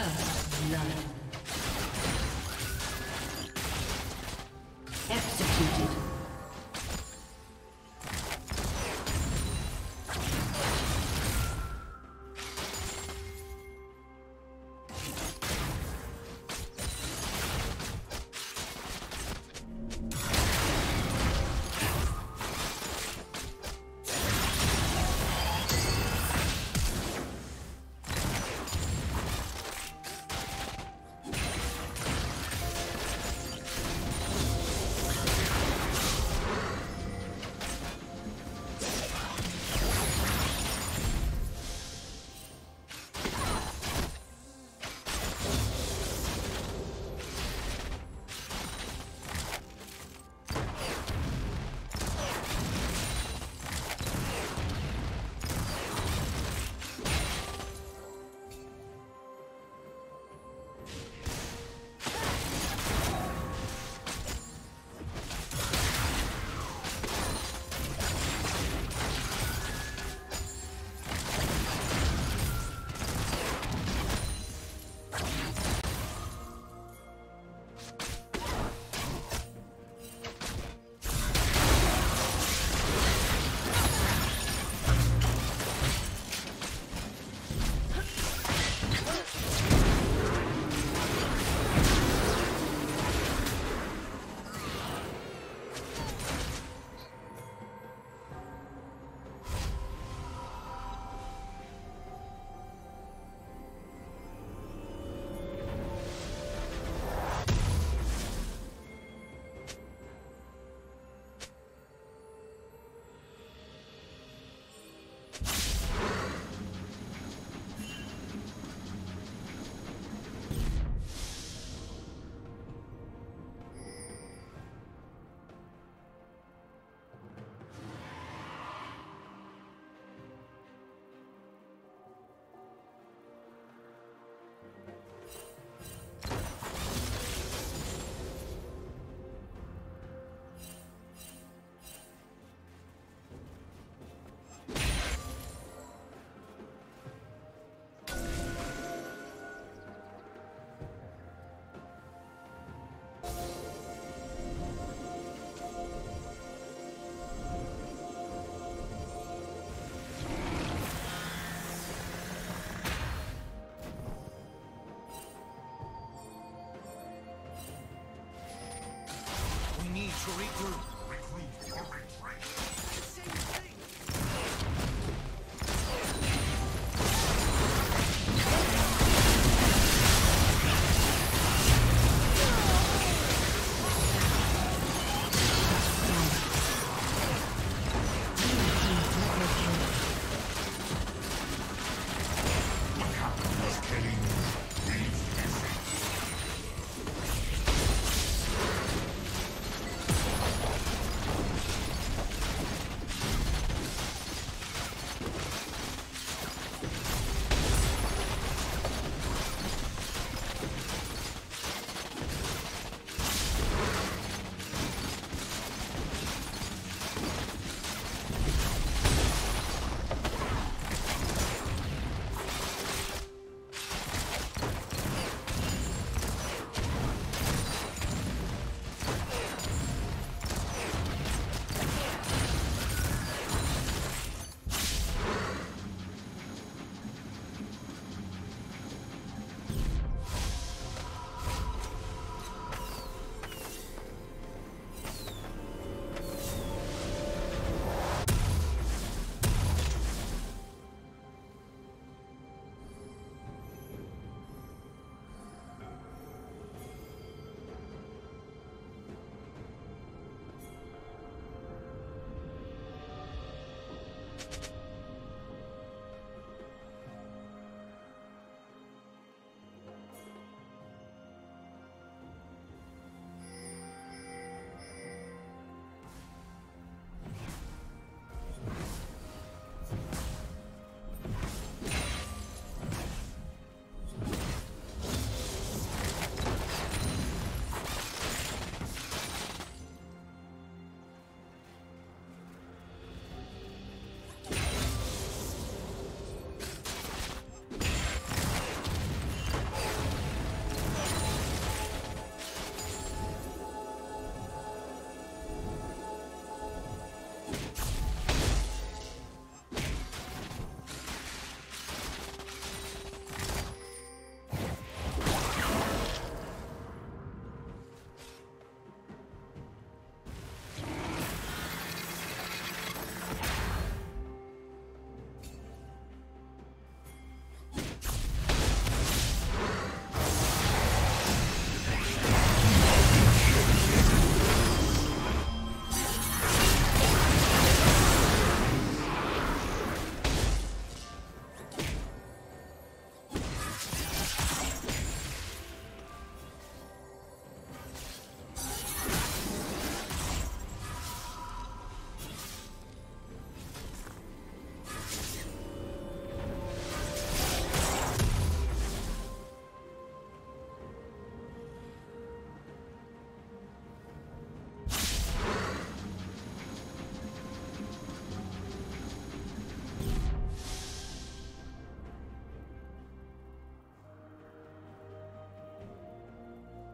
First blood. Executed. To regroup.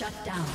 Shut down.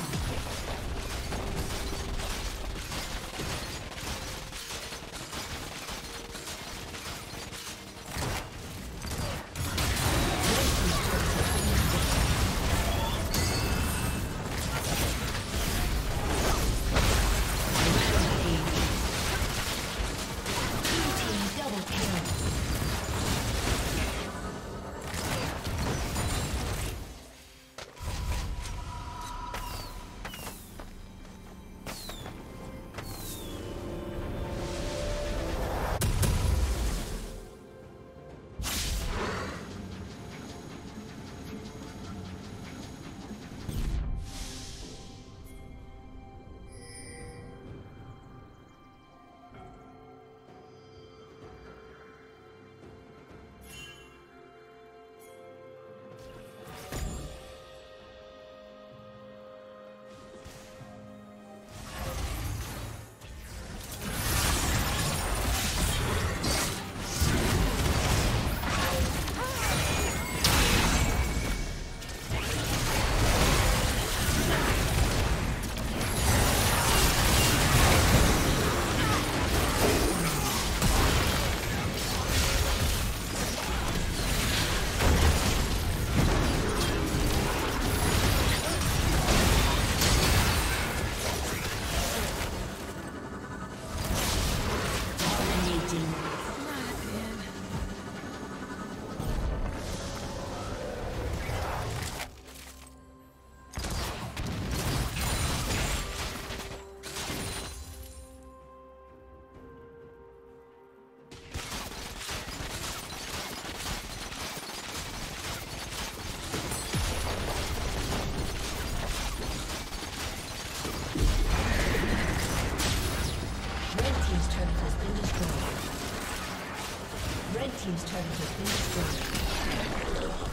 Team's turret has been destroyed.